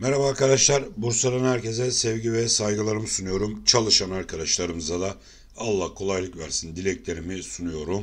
Merhaba arkadaşlar, Bursa'dan herkese sevgi ve saygılarımı sunuyorum. Çalışan arkadaşlarımıza da Allah kolaylık versin dileklerimi sunuyorum.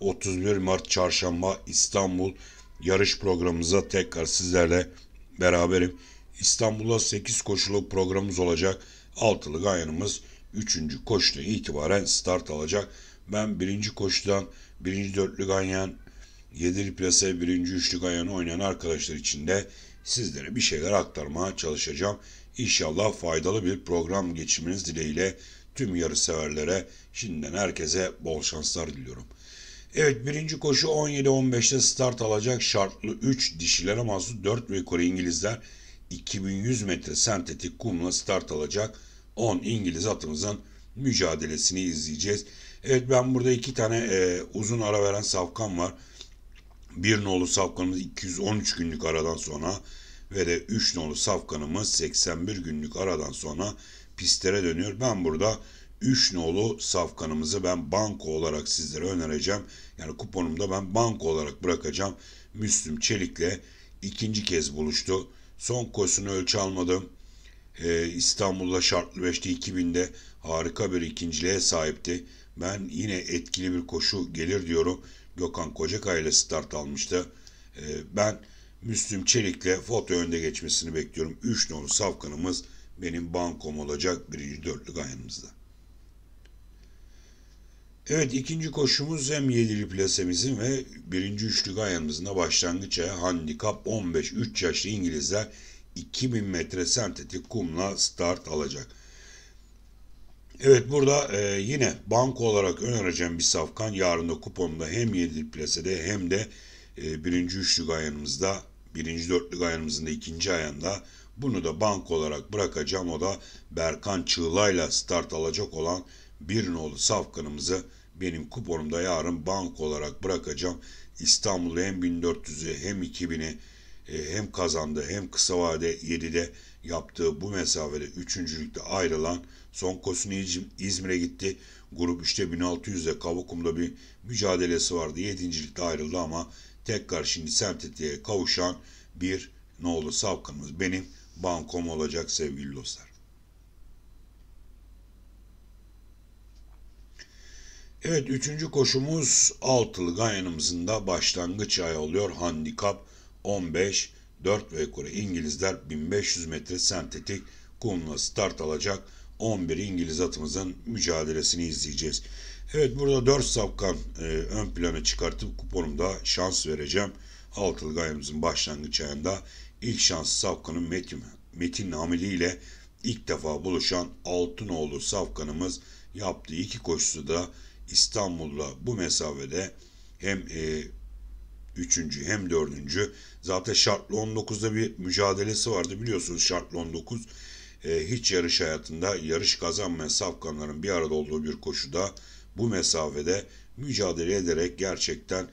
31 Mart Çarşamba İstanbul yarış programımıza tekrar sizlerle beraberim. İstanbul'da 8 koşuluk programımız olacak. Altılı Ganyanımız 3. koşuda itibaren start alacak. Ben 1. koşudan 1. dörtlü Ganyan, 7'li plase 1. üçlü Ganyan'ı oynayan arkadaşlar için de sizlere bir şeyler aktarmaya çalışacağım. İnşallah faydalı bir program geçirmeniz dileğiyle tüm yarış severlere şimdiden herkese bol şanslar diliyorum. Evet, 1. koşu 17-15'te start alacak. Şartlı 3 dişilere mahsus 4 ve Kore İngilizler 2100 metre sentetik kumla start alacak. 10 İngiliz atımızın mücadelesini izleyeceğiz. Evet, ben burada 2 tane uzun ara veren safkan var. 1 nolu safkanımız 213 günlük aradan sonra ve de 3 nolu safkanımız 81 günlük aradan sonra pistlere dönüyor. Ben burada 3 nolu safkanımızı ben banko olarak sizlere önereceğim. Yani kuponumda ben banko olarak bırakacağım. Müslüm Çelik'le ikinci kez buluştu. Son koşusunu ölçü almadım. İstanbul'da şartlı 5'te 2000'de harika bir ikinciliğe sahipti. Ben yine etkili bir koşu gelir diyorum. Gökhan Kocakaya ile start almıştı. Ben Müslüm Çelik'le foto önde geçmesini bekliyorum. 3 nolu safkanımız benim bankom olacak 1. dörtlü Ganyanımızda. Evet, 2. koşumuz hem 7'li plasemizin ve 1. üçlü Ganyanımızın da başlangıç ayağı handikap 15. 3 yaşlı İngilizler 2000 metre sentetik kumla start alacak. Evet, burada yine banko olarak önereceğim bir safkan. Yarın da kuponda hem 7'li plasede hem de 1. üçlü Ganyanımızda, 1. dörtlü Ganyanımızın da ikinci ayağında. Bunu da banko olarak bırakacağım. O da Berkan Çığlay'la start alacak olan 1 nolu safkanımızı benim kuponumda yarın banko olarak bırakacağım. İstanbul'da hem 1400'ü hem 2000'i hem kazandı hem kısa vade 7'de yaptığı bu mesafede 3.lükte ayrılan son koşusunu İzmir'e gitti. Grup 3'te 1600'de Kavakum'da bir mücadelesi vardı. 7.lükte ayrıldı ama tekrar şimdi sentetiğe kavuşan 1 nolu safkanımız benim bankom olacak sevgili dostlar. Evet, 3. koşumuz altılı Ganyanımızın da başlangıç ayağı oluyor. Handikap 15, 4 ve yukarı İngilizler 1500 metre sentetik kumla start alacak. 11 İngiliz atımızın mücadelesini izleyeceğiz. Evet, burada 4 safkan ön plana çıkartıp kuponumda şans vereceğim. Altılı Ganyanımızın başlangıç ayağında ilk şanslı safkanın Metin Hamidi ile ilk defa buluşan Altınoğlu safkanımız yaptığı iki koşusu da İstanbul'la bu mesafede hem 3. hem 4. Zaten şartlı 19'da bir mücadelesi vardı, biliyorsunuz şartlı 19 hiç yarış hayatında yarış kazanmayan safkanların bir arada olduğu bir koşuda bu mesafede mücadele ederek gerçekten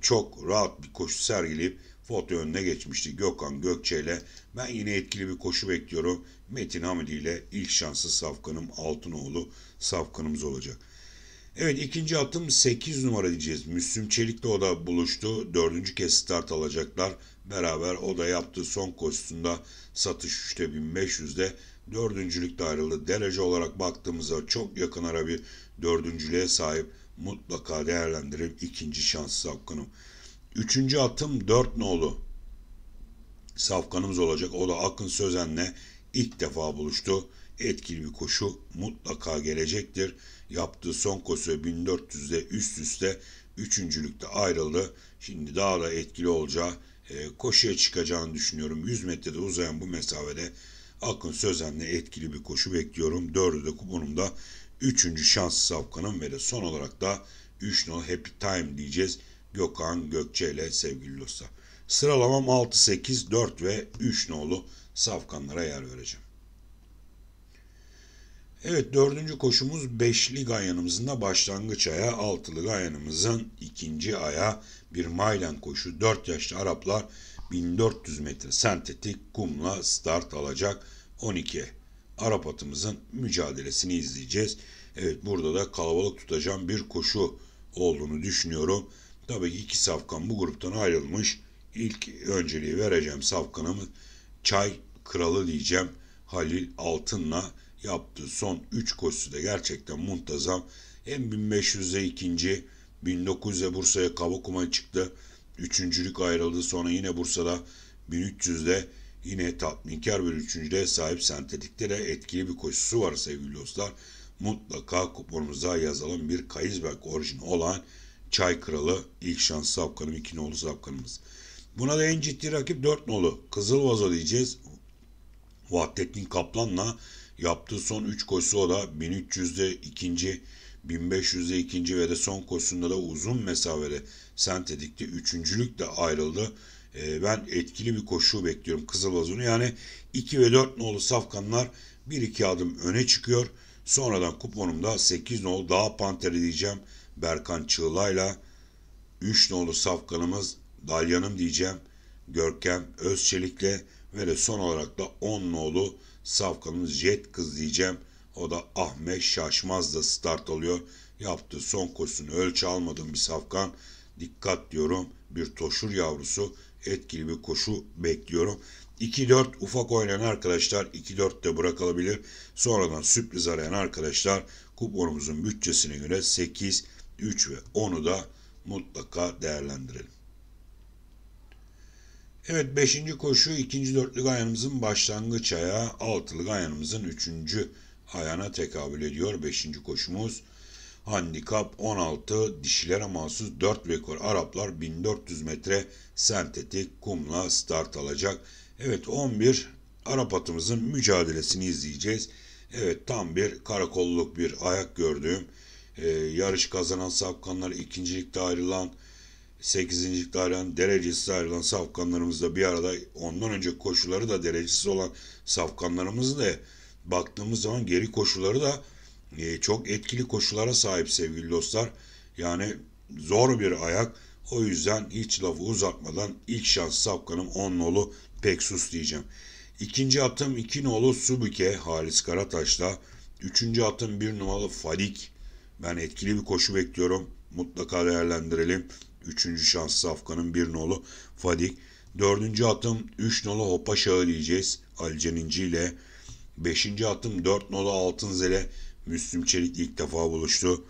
çok rahat bir koşu sergileyip foto önüne geçmişti Gökhan Gökçe ile. Ben yine etkili bir koşu bekliyorum. Metin Hamidi ile ilk şanslı safkanım Altınoğlu safkanımız olacak. Evet, ikinci atım 8 numara diyeceğiz. Müslüm Çelik'le o da buluştu. 4. kez start alacaklar beraber. O da yaptığı son koşusunda satış 3'te 1500'de 4.lükte ayrıldı. Derece olarak baktığımızda çok yakın ara bir 4.lüğe sahip. Mutlaka değerlendirelim ikinci şans safkanım. 3. atım 4 nolu safkanımız olacak. O da Akın Sözen'le ilk defa buluştu. Etkili bir koşu mutlaka gelecektir. Yaptığı son koşu 1400'de üst üste 3.lükte ayrıldı. Şimdi daha da etkili olacağı, koşuya çıkacağını düşünüyorum. 100 metrede uzayan bu mesafede Akın Sözen'le etkili bir koşu bekliyorum. 4'ü de kuponumda 3. şanslı safkanım ve de son olarak da 3 nolu Happy Time diyeceğiz. Gökhan Gökçe ile sevgili dostlar. Sıralamam 6, 8, 4 ve 3 nolu safkanlara yer vereceğim. Evet, 4. koşumuz 5'li Ganyanımızın da başlangıç ayağı, 6'lı Ganyanımızın ikinci ayağı bir maylen koşu. 4 yaşlı Araplar 1400 metre sentetik kumla start alacak. 12 Arap atımızın mücadelesini izleyeceğiz. Evet, burada da kalabalık tutacağım bir koşu olduğunu düşünüyorum. Tabii ki 2 safkan bu gruptan ayrılmış. İlk önceliği vereceğim safkanımız Çay kralı diyeceğim Halil Altın'la yaptığı son 3 koşusu da gerçekten muntazam. Hem 1500'de ikinci, 1900'de Bursa'ya Kavakuma çıktı. Üçüncülük ayrıldı. Sonra yine Bursa'da 1300'de yine tatminkar bir üçüncüde sahip sentetikte de etkili bir koşusu var sevgili dostlar. Mutlaka kuponumuza yazalım. Bir Kayızberk orijini olan Çay Kralı ilk şans sapkanım, 2 nolu sapkanımız. Buna da en ciddi rakip 4 nolu Kızıl Vazo diyeceğiz. Vahdettin Kaplan'la yaptığı son 3 koşusu, o da 1300'de ikinci, 1500'de ikinci ve de son koşusunda da uzun mesafede sentetikte üçüncülükle ayrıldı. Ben etkili bir koşu bekliyorum Kızıl Vazo'nu. Yani 2 ve 4 nolu safkanlar 1-2 adım öne çıkıyor. Sonradan kuponumda 8 nolu Dağ Panteri diyeceğim Berkan Çığlay'la, 3 nolu safkanımız Dalyanım diyeceğim Gökhan Özçelik'le ve de son olarak da 10 nolu safkanımız Jet Kız diyeceğim. O da Ahmet Şaşmaz'da start alıyor. Yaptığı son koşusunu ölçü almadığım bir safkan. Dikkat diyorum, bir toşur yavrusu, etkili bir koşu bekliyorum. 2-4 ufak oynayan arkadaşlar 2-4'te bırakılabilir. Sonradan sürpriz arayan arkadaşlar kuponumuzun bütçesine göre 8, 3 ve 10'u da mutlaka değerlendirelim. Evet, 5. koşu 2. dörtlük ayağımızın başlangıç ayağı, 6'lık ayağımızın 3. ayağına tekabül ediyor. 5. koşumuz handikap 16, dişilere mahsus 4 rekor Araplar 1400 metre sentetik kumla start alacak. Evet, 11 Arap atımızın mücadelesini izleyeceğiz. Evet, tam bir karakolluk bir ayak gördüğüm, yarış kazanan safkanlar, ikincilikte ayrılan, 8.likte ayrılan, derecesiz ayrılan safkanlarımızla bir arada, ondan önce koşuları da derecesiz olan safkanlarımızla baktığımız zaman geri koşuları da çok etkili koşulara sahip sevgili dostlar. Yani zor bir ayak. O yüzden hiç lafı uzatmadan ilk şans safkanım 10 nolu Peksus diyeceğim. 2. atım 2 nolu Subike Halis Karataşta. 3. atım 1 numaralı Fadik. Ben etkili bir koşu bekliyorum. Mutlaka değerlendirelim. 3. şans safkanım 1 nolu Fadik. 4. atım 3 nolu Hopaşağı diyeceğiz Ali Caninci ile. 5. atım 4 nolu Altınzele. Müslüm Çelik ilk defa buluştu.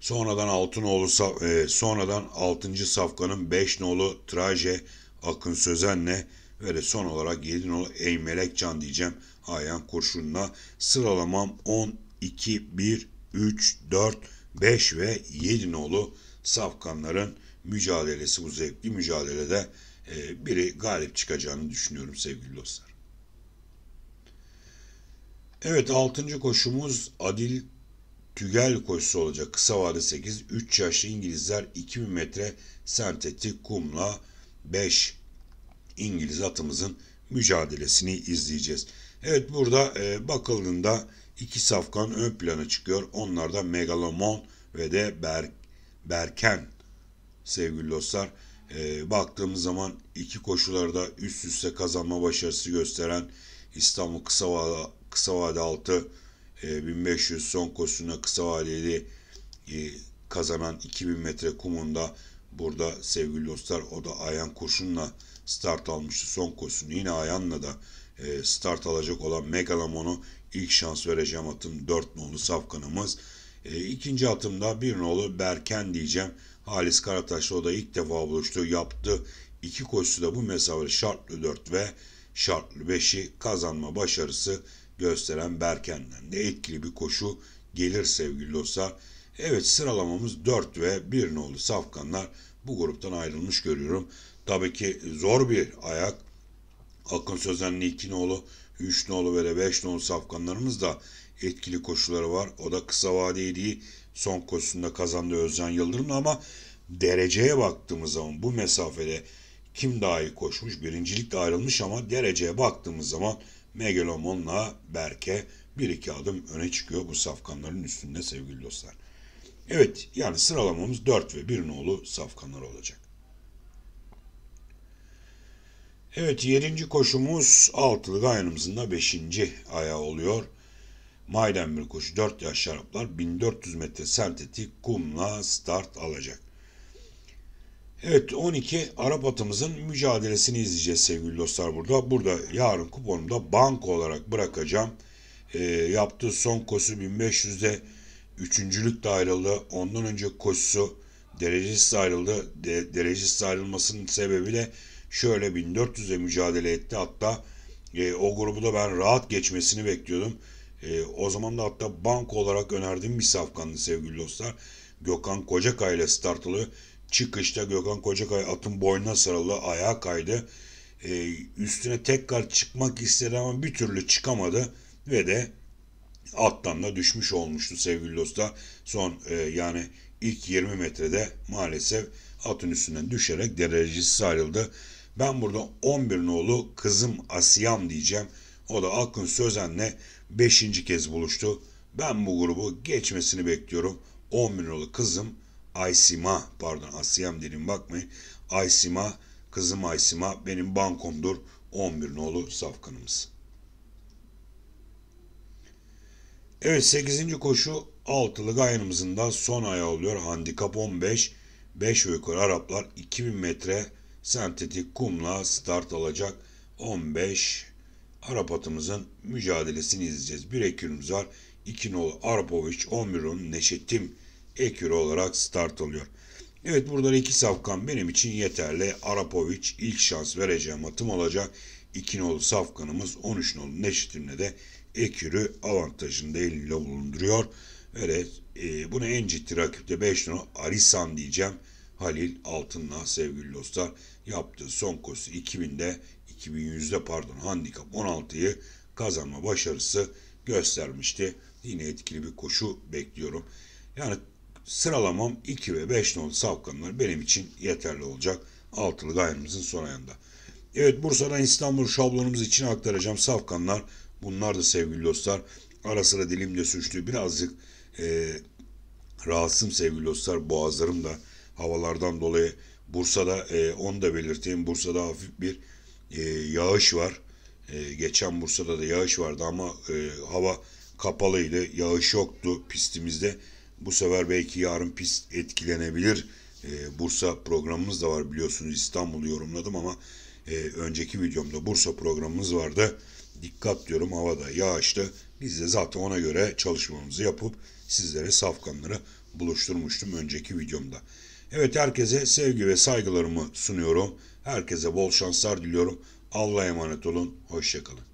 Sonradan 6. safkanın 5 nolu Traje Akın Sözen'le ve de son olarak 7 nolu Ey Melekcan diyeceğim Ayhan Kurşun'la. Sıralamam 10, 2, 1, 3, 4, 5 ve 7 nolu safkanların mücadelesi. Bu zevkli mücadelede biri galip çıkacağını düşünüyorum sevgili dostlar. Evet, 6. koşumuz Adil Tügel koşusu olacak. Kısa vade 8, 3 yaşlı İngilizler 2000 metre sentetik kumla 5 İngiliz atımızın mücadelesini izleyeceğiz. Evet, burada bakıldığında 2 safkan ön plana çıkıyor. Onlar da Megalomon ve de Berken sevgili dostlar. Baktığımız zaman iki koşularda üst üste kazanma başarısı gösteren İstanbul kısa vade 6, 1500 son koşusuna kısa vadeli kazanan 2000 metre kumunda burada sevgili dostlar, o da Ayhan Kurşun'la start almıştı son koşusunu. Yine Ayhan'la da start alacak olan Megalomon'u ilk şans vereceğim atım 4 nolu safkanımız. 2. atımda 1 nolu Berken diyeceğim Halis Karataş'la, o da ilk defa buluştu. Yaptı 2 koşusu da bu mesafede şartlı 4 ve şartlı 5'i kazanma başarısı gösteren Berken'den de etkili bir koşu gelir sevgili dostlar. Evet, sıralamamız 4 ve 1 nolu safkanlar bu gruptan ayrılmış görüyorum. Tabii ki zor bir ayak. Akın Sözen'in 2 nolu, 3 nolu ve de 5 nolu safkanlarımız da etkili koşuları var. O da kısa vadeli son koşusunda kazandı Özcan Yıldırım, ama dereceye baktığımız zaman bu mesafede kim daha iyi koşmuş? Birincilikte ayrılmış ama dereceye baktığımız zaman Megalomon'la Berke 1-2 adım öne çıkıyor bu safkanların üstünde sevgili dostlar. Evet, yani sıralamamız 4 ve 1 nolu safkanlar olacak. Evet, 7. koşumuz 6'lık ayağımızın da 5. ayağı oluyor. Maydan bir koşu 4 yaşlı Araplar 1400 metre sentetik kumla start alacak. Evet, 12 Arap atımızın mücadelesini izleyeceğiz sevgili dostlar burada. Burada yarın kuponumda banko olarak bırakacağım. Yaptığı son koşu 1500'de 3.lükte ayrıldı. Ondan önce koşusu derecesiz ayrıldı. Derecesiz ayrılmasının sebebi de şöyle, 1400'de mücadele etti. Hatta o grubu da ben rahat geçmesini bekliyordum. O zaman da hatta banko olarak önerdiğim bir safkandı sevgili dostlar. Gökhan Kocakaya ile start alıyor. Çıkışta Gökhan Kocakaya atın boynuna sarıldı, ayağa kaydı. Üstüne tekrar çıkmak istedi ama bir türlü çıkamadı ve de attan da düşmüş olmuştu sevgili dostlar. Son yani ilk 20 metrede maalesef atın üstünden düşerek derecesiz ayrıldı. Ben burada 11 nolu Kızım Asiyam diyeceğim. O da Akın Sözen'le 5. kez buluştu. Ben bu grubu geçmesini bekliyorum. 11 nolu Kızım Aysima, pardon Asiyam dedim, bakmayın. Aysima, Kızım Aysima benim bankomdur. 11 nolu safkanımız. Evet, 8. koşu altılı gayanımızın da son ayağı oluyor. Handikap 15. 5 ve yukarı Araplar 2000 metre sentetik kumla start alacak. 15 Arap atımızın mücadelesini izleyeceğiz. Bir ekürümüz var. 2 nolu Arapoviç, 11 nolu Neşetim ekürü olarak start alıyor. Evet, burada 2 safkan benim için yeterli. Arapoviç ilk şans vereceğim atım olacak. 2 nolu safkanımız 13 nolu Neşetim'le de ekürü avantajını da eliyle bulunduruyor. Evet, buna en ciddi rakipte 5 nolu Arisan diyeceğim. Halil Altın'la sevgili dostlar, yaptığı son koşu 2100'de handikap 16'yı kazanma başarısı göstermişti. Yine etkili bir koşu bekliyorum. Yani sıralamam 2 ve 5 nolu safkanlar benim için yeterli olacak. Altılı gayrımızın son ayında. Evet, Bursa'dan İstanbul şablonumuz için aktaracağım safkanlar bunlar da sevgili dostlar. Ara sıra dilimde sürçtü, birazcık rahatsızım sevgili dostlar, boğazlarım da havalardan dolayı. Bursa'da onu da belirteyim, Bursa'da hafif bir yağış var. Geçen Bursa'da da yağış vardı ama hava kapalıydı, yağış yoktu pistimizde. Bu sefer belki yarın pist etkilenebilir. Bursa programımız da var biliyorsunuz, İstanbul'u yorumladım ama önceki videomda Bursa programımız vardı. Dikkat diyorum, havada yağıştı. Biz de zaten ona göre çalışmamızı yapıp sizlere safkanları buluşturmuştum önceki videomda. Evet, herkese sevgi ve saygılarımı sunuyorum. Herkese bol şanslar diliyorum. Allah'a emanet olun. Hoşça kalın.